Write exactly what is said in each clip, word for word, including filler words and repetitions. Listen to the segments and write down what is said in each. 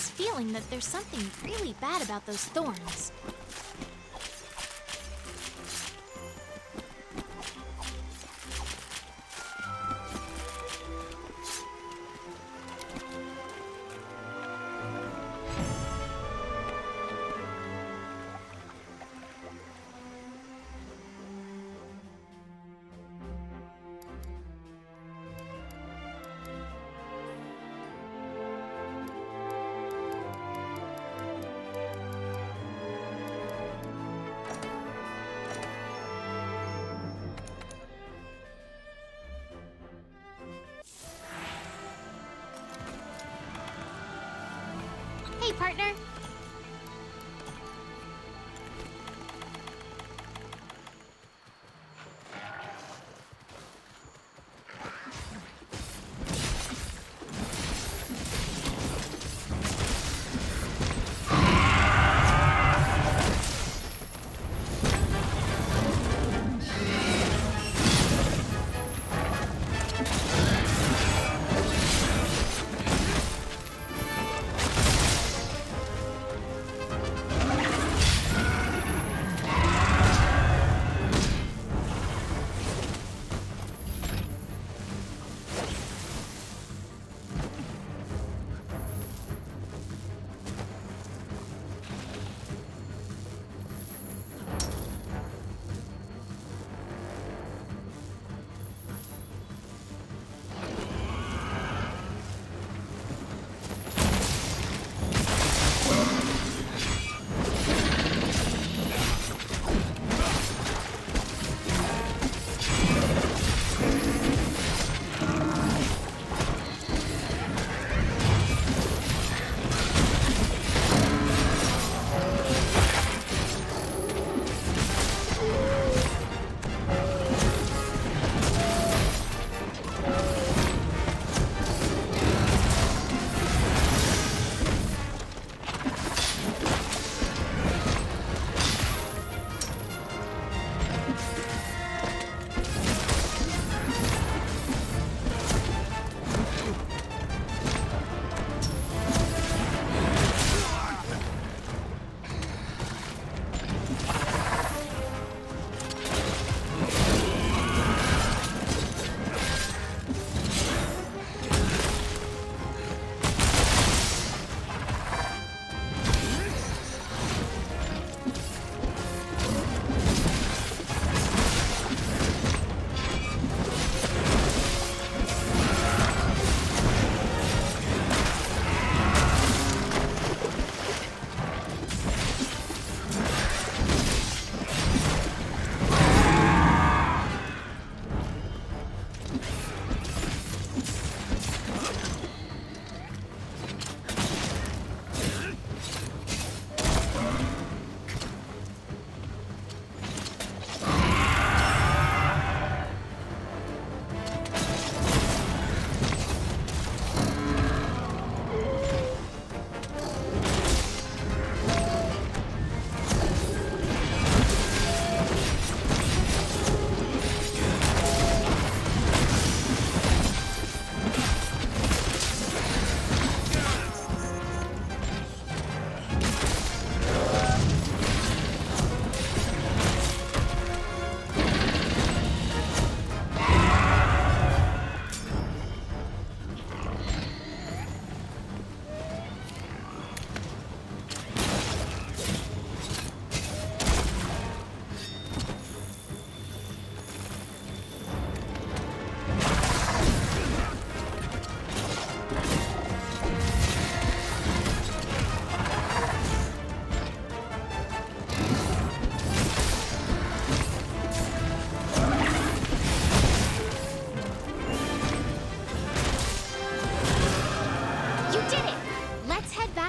this feeling that there's something really bad about those thorns. Hey, partner.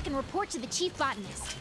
Report to the chief botanist.